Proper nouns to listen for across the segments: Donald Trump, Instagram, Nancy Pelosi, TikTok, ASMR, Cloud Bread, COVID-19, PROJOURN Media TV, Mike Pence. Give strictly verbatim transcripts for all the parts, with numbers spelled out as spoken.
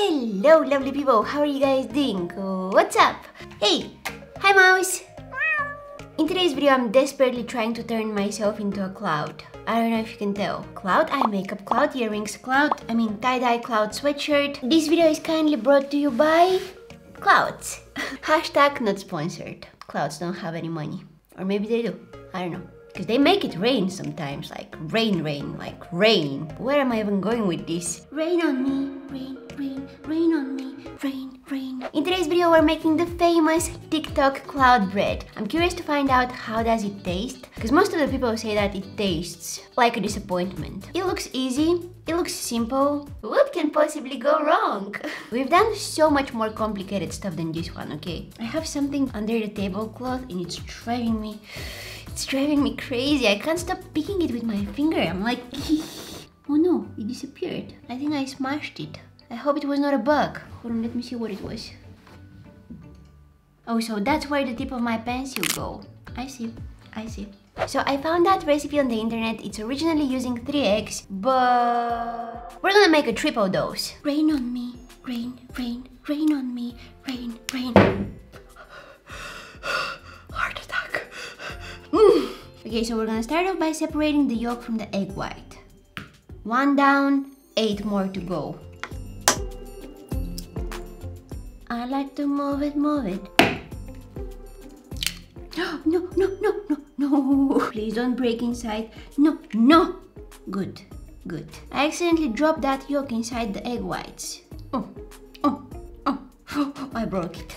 Hello lovely people, how are you guys doing? What's up? Hey! Hi mouse! In today's video I'm desperately trying to turn myself into a cloud. I don't know if you can tell. Cloud eye makeup, cloud earrings, cloud, I mean tie-dye, cloud sweatshirt. This video is kindly brought to you by clouds. Hashtag not sponsored. Clouds don't have any money. Or maybe they do. I don't know. Because they make it rain sometimes, like rain, rain, like rain. Where am I even going with this? Rain on me, rain, rain, rain on me, rain, rain. In today's video, we're making the famous TikTok cloud bread. I'm curious to find out how does it taste, because most of the people say that it tastes like a disappointment. It looks easy, it looks simple. What can possibly go wrong? We've done so much more complicated stuff than this one, okay? I have something under the tablecloth and it's driving me... It's driving me crazy. I can't stop picking it with my finger. I'm like, oh no, it disappeared. I think I smashed it. I hope it was not a bug. Hold on, let me see what it was. Oh, so that's where the tip of my pencil go. I see, I see. So I found that recipe on the internet. It's originally using three eggs, but we're gonna make a triple dose. Rain on me, rain, rain, rain on me, rain, rain. Mm. Okay, so we're gonna start off by separating the yolk from the egg white. One down, eight more to go. I like to move it, move it. No, no, no, no, no. Please don't break inside. No, no. Good, good. I accidentally dropped that yolk inside the egg whites. Oh, oh, oh. I broke it.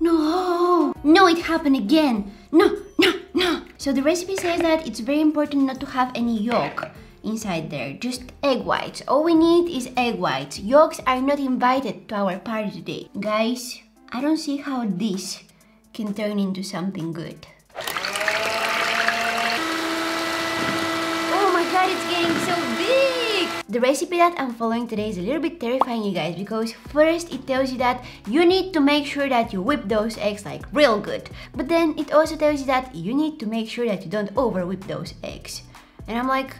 No! No, it happened again! No, no, no! So the recipe says that it's very important not to have any yolk inside there, just egg whites. All we need is egg whites. Yolks are not invited to our party today. Guys, I don't see how this can turn into something good. Oh my god, it's getting so big! The recipe that I'm following today is a little bit terrifying, you guys, because first it tells you that you need to make sure that you whip those eggs like real good, but then it also tells you that you need to make sure that you don't over whip those eggs. And I'm like,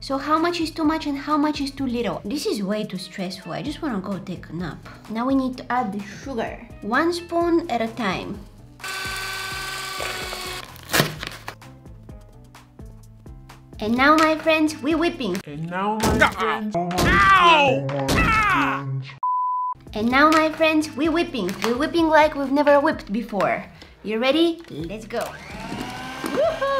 so how much is too much and how much is too little? This is way too stressful. I just want to go take a nap. Now we need to add the sugar, one spoon at a time. And now, my friends, we're whipping. And now, my friends, ow! Ow! And now, my friends, we're whipping. We're whipping like we've never whipped before. You ready? Let's go. Woohoo!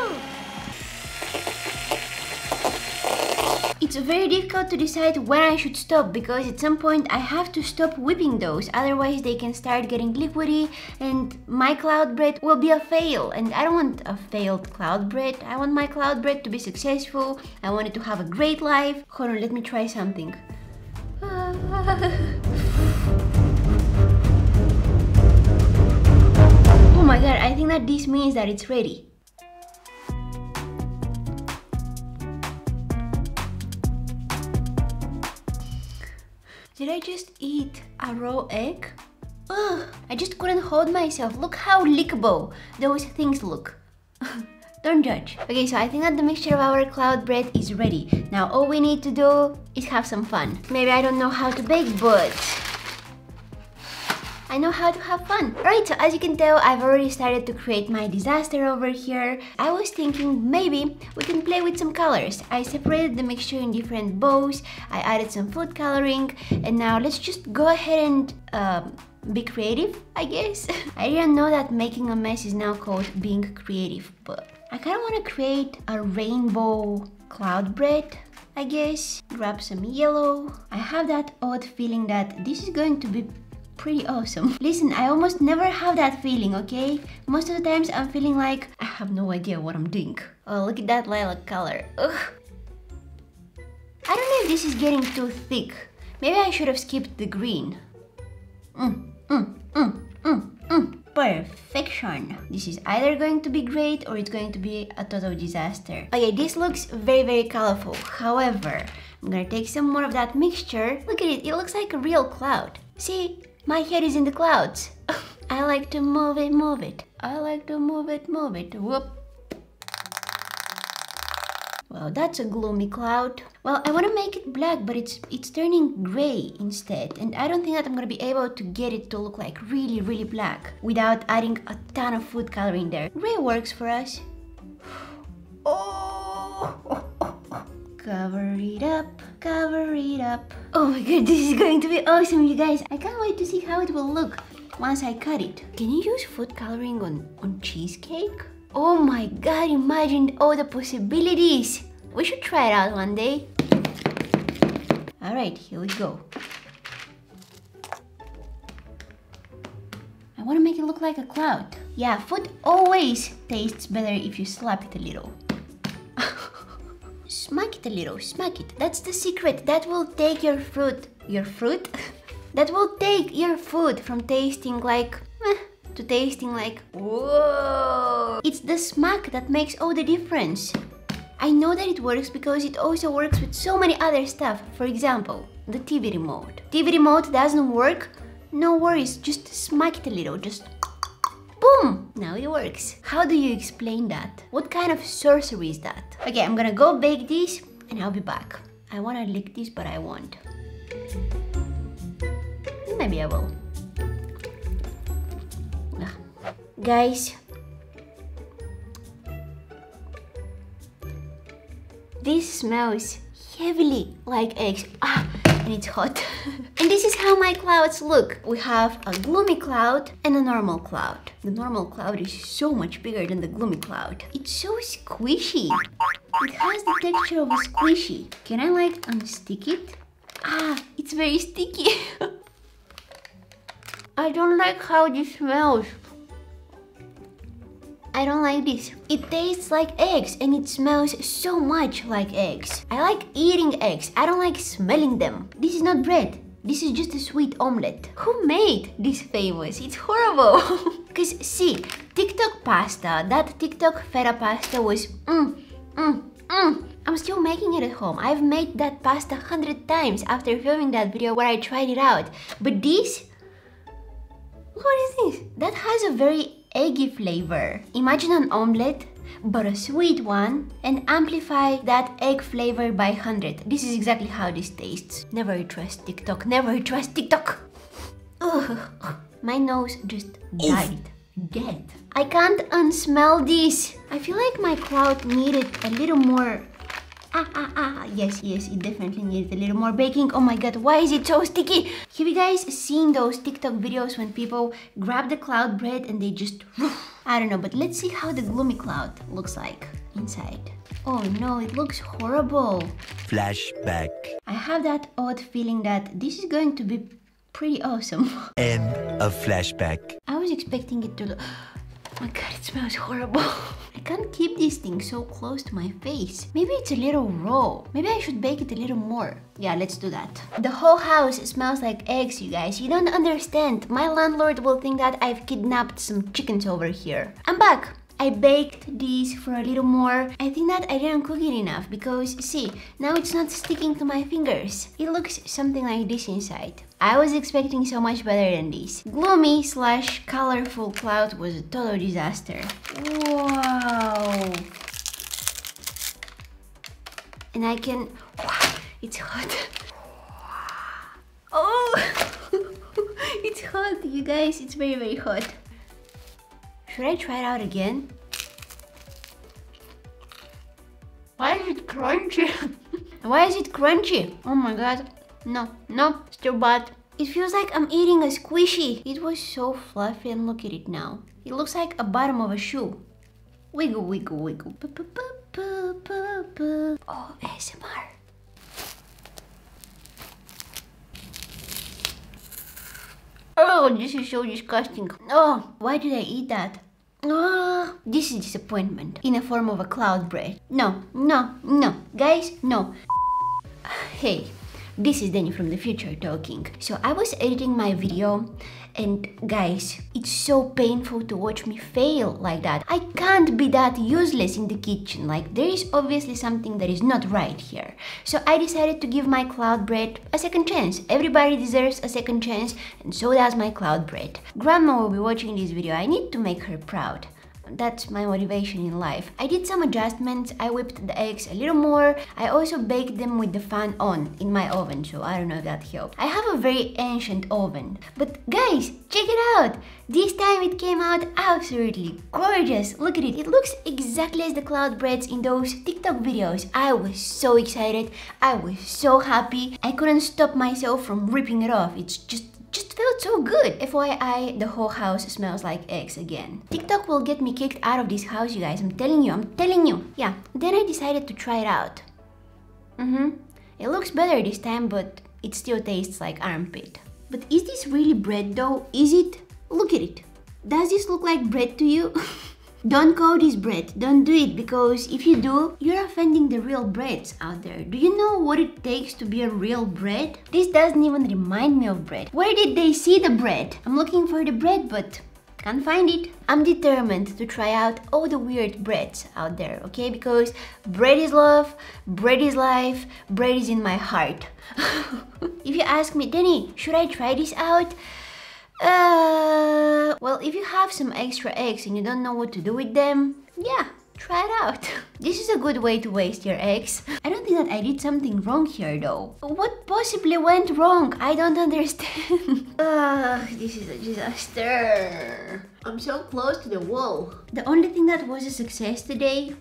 It's very difficult to decide when I should stop, because at some point I have to stop whipping those, otherwise they can start getting liquidy and my cloud bread will be a fail, and I don't want a failed cloud bread. I want my cloud bread to be successful. I want it to have a great life. Hold on, let me try something. Oh my god, I think that this means that it's ready. Did I just eat a raw egg? Ugh, I just couldn't hold myself. Look how lickable those things look. Don't judge. Okay, so I think that the mixture of our cloud bread is ready. Now all we need to do is have some fun. Maybe I don't know how to bake, but I know how to have fun. Alright, so as you can tell, I've already started to create my disaster over here. I was thinking maybe we can play with some colors. I separated the mixture in different bowls, I added some food coloring, and now let's just go ahead and um, be creative, I guess. I didn't know that making a mess is now called being creative, but I kind of want to create a rainbow cloud bread, I guess. Grab some yellow. I have that odd feeling that this is going to be pretty awesome. Listen, I almost never have that feeling, okay? Most of the times I'm feeling like I have no idea what I'm doing. Oh, look at that lilac color. Ugh. I don't know if this is getting too thick. Maybe I should have skipped the green. Mm, mm, mm, mm, mm. Perfection. This is either going to be great or it's going to be a total disaster. Okay, this looks very, very colorful. However, I'm gonna take some more of that mixture. Look at it, it looks like a real cloud. See? My head is in the clouds. I like to move it, move it. I like to move it, move it. Whoop. Well, that's a gloomy cloud. Well, I want to make it black, but it's it's turning gray instead. And I don't think that I'm going to be able to get it to look like really, really black without adding a ton of food color in there. Gray works for us. Oh! Cover it up, cover it up. Oh my god, this is going to be awesome, you guys. I can't wait to see how it will look once I cut it. Can you use food coloring on, on cheesecake? Oh my god, imagine all the possibilities. We should try it out one day. All right, here we go. I want to make it look like a cloud. Yeah, food always tastes better if you slap it a little. Smack it a little, smack it. That's the secret. That will take your fruit, your fruit? That will take your food from tasting like meh, to tasting like whoa. It's the smack that makes all the difference. I know that it works because it also works with so many other stuff. For example, the T V remote. T V remote doesn't work? No worries, just smack it a little, just boom! Now it works. How do you explain that? What kind of sorcery is that? Okay, I'm gonna go bake this and I'll be back. I wanna lick this, but I won't. Maybe I will. Ugh. Guys, this smells heavily like eggs. Ah, and it's hot. And this is how my clouds look. We have a gloomy cloud and a normal cloud. The normal cloud is so much bigger than the gloomy cloud. It's so squishy. It has the texture of a squishy. Can I like unstick it? Ah, it's very sticky. I don't like how this smells. I don't like this. It tastes like eggs and it smells so much like eggs. I like eating eggs. I don't like smelling them. This is not bread. This is just a sweet omelette. Who made this famous? It's horrible. Because see, TikTok pasta, that TikTok feta pasta was mmm, mmm, mmm. I'm still making it at home. I've made that pasta a hundred times after filming that video where I tried it out. But this, what is this? That has a very eggy flavor. Imagine an omelette, but a sweet one, and amplify that egg flavor by one hundred. This is exactly how this tastes. Never trust TikTok, never trust TikTok. Ugh. My nose just died. Dead. I can't unsmell this. I feel like my cloud needed a little more. Ah, ah, ah. Yes, yes, it definitely needed a little more baking. Oh my god, why is it so sticky? Have you guys seen those TikTok videos when people grab the cloud bread and they just... I don't know, but let's see how the gloomy cloud looks like inside. Oh no, it looks horrible. Flashback. I have that odd feeling that this is going to be pretty awesome. End of flashback. I was expecting it to look... Oh my god, it smells horrible. I can't keep this thing so close to my face. Maybe it's a little raw. Maybe I should bake it a little more. Yeah, let's do that. The whole house smells like eggs, you guys. You don't understand. My landlord will think that I've kidnapped some chickens over here. I'm back. I baked these for a little more. I think that I didn't cook it enough because, see, now it's not sticking to my fingers. It looks something like this inside. I was expecting so much better than this. Gloomy slash colorful cloud was a total disaster. Wow. And I can... Wow, it's hot. Oh! It's hot, you guys. It's very, very hot. Should I try it out again? Why is it crunchy? Why is it crunchy? Oh my god. No, no, it's too bad. It feels like I'm eating a squishy. It was so fluffy and look at it now. It looks like a bottom of a shoe. Wiggle, wiggle, wiggle. Oh, A S M R. Oh, this is so disgusting. Oh, why did I eat that? Oh, this is disappointment in the form of a cloud bread. No, no, no. Guys, no. Hey, this is Danny from the future talking. So I was editing my video and guys, it's so painful to watch me fail like that. I can't be that useless in the kitchen. Like, there is obviously something that is not right here. So I decided to give my cloud bread a second chance. Everybody deserves a second chance and so does my cloud bread. Grandma will be watching this video. I need to make her proud. that's my motivation in life. I did some adjustments, I whipped the eggs a little more, I also baked them with the fan on in my oven, so I don't know if that helped. I have a very ancient oven, but guys, check it out! This time it came out absolutely gorgeous, look at it, it looks exactly as the cloud breads in those TikTok videos. I was so excited, I was so happy, I couldn't stop myself from ripping it off, it's just just felt so good. F Y I, the whole house smells like eggs again. TikTok will get me kicked out of this house, you guys. I'm telling you, I'm telling you. Yeah, then I decided to try it out. Mm-hmm. It looks better this time, but it still tastes like armpit. But is this really bread though? Is it? Look at it. Does this look like bread to you? Don't call this bread, don't do it, because if you do, you're offending the real breads out there. Do you know what it takes to be a real bread? This doesn't even remind me of bread. Where did they see the bread? I'm looking for the bread, but can't find it. I'm determined to try out all the weird breads out there, okay? Because bread is love, bread is life, bread is in my heart. If you ask me, Danny, should I try this out? Uh, well, if you have some extra eggs and you don't know what to do with them, yeah, try it out. This is a good way to waste your eggs. I don't think that I did something wrong here though. What possibly went wrong? I don't understand. Ugh, this is a disaster. I'm so close to the wall. The only thing that was a success today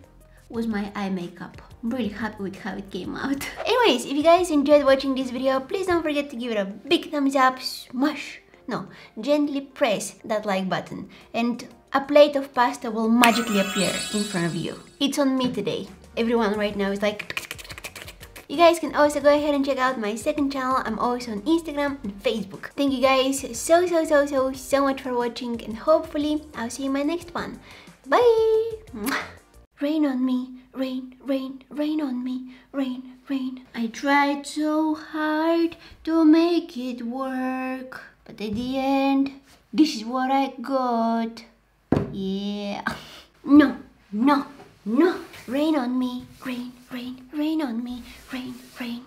was my eye makeup. I'm really happy with how it came out. Anyways, if you guys enjoyed watching this video, please don't forget to give it a big thumbs up, smash. No, gently press that like button and a plate of pasta will magically appear in front of you. It's on me today. Everyone right now is like... You guys can also go ahead and check out my second channel. I'm also on Instagram and Facebook. Thank you guys so, so, so, so, so much for watching and hopefully I'll see you in my next one. Bye! Rain on me, rain, rain, rain on me, rain, rain. I tried so hard to make it work. But at the end, this is what I got. Yeah. No, no, no. Rain on me, rain, rain, rain on me, rain, rain.